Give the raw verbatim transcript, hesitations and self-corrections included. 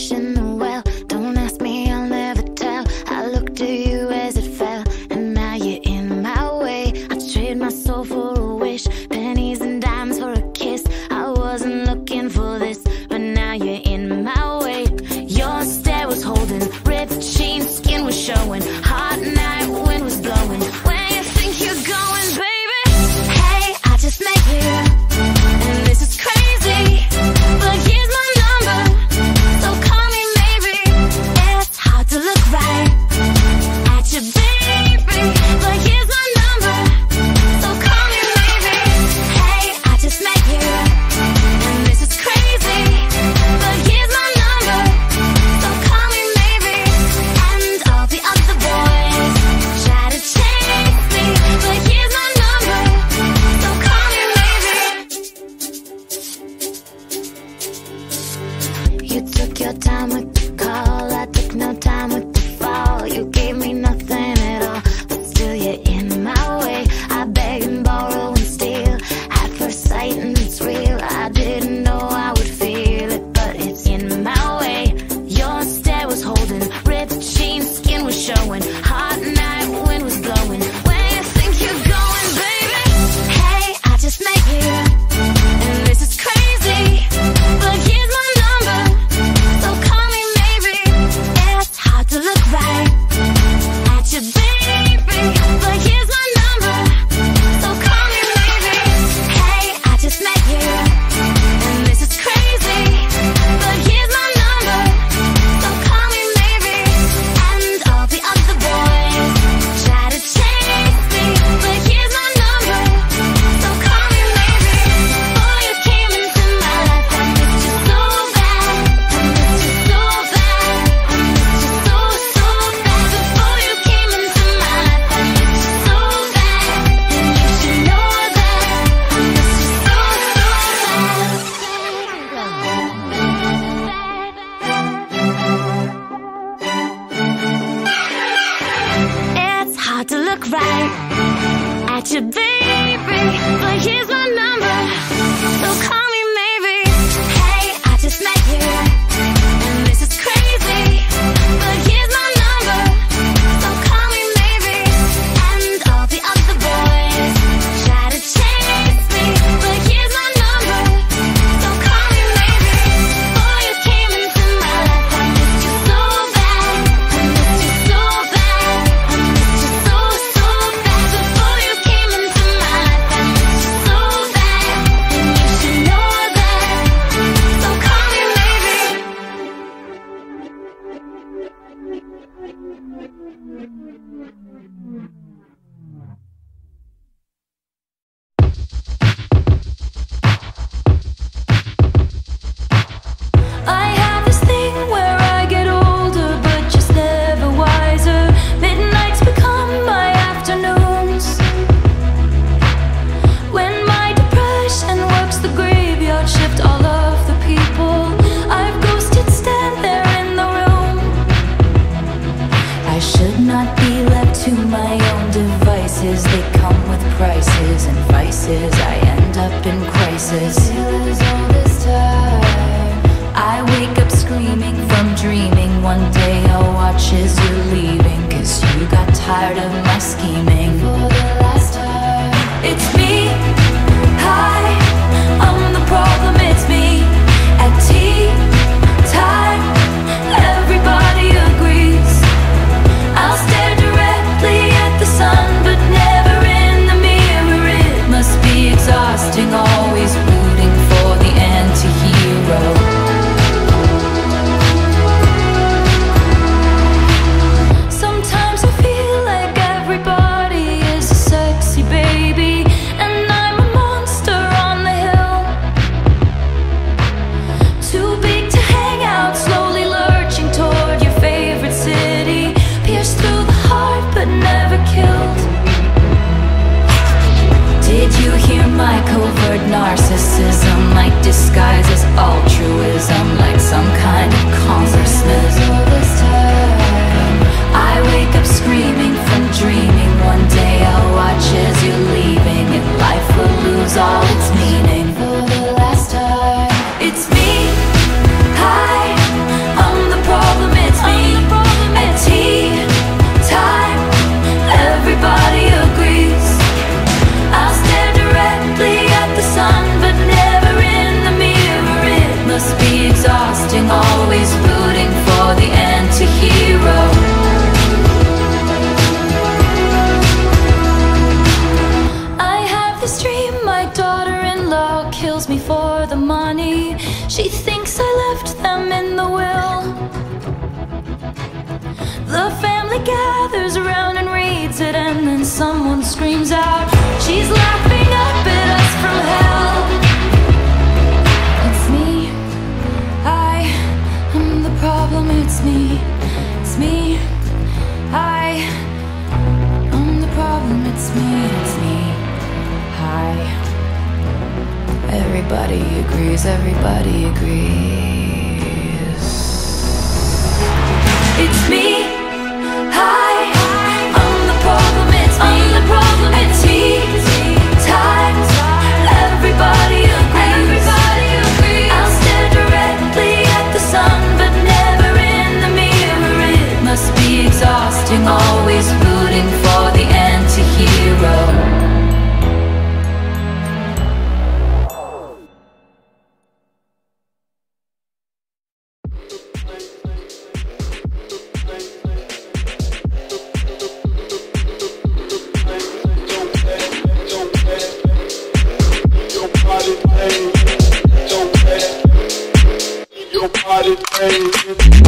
fish in the well. Don't ask me, I'll never tell. I looked to you as it fell, and now you're in my way. I trade my soul for a wish, pennies and dimes for a kiss. I wasn't looking for this, but now you're in my way. Your stare was holding, ripped jeans, skin was showing, hot night wind was blowing. Where you think you're going, baby? Hey, I just met you, and this is crazy, but here's my kills me for the money. She thinks I left them in the will. The family gathers around and reads it, and then someone screams out, "She's laughing up at us from hell." It's me, I am the problem. It's me, it's me, I am the problem. It's me, it's me, I. Everybody agrees, everybody agrees. It's me, hi, I'm the problem, it's me, I'm the problem, it's me, time, everybody agrees, everybody agrees. I'll stare directly at the sun, but never in the mirror. It must be exhausting, always rooting for the anti-hero. Hey, hey, hey.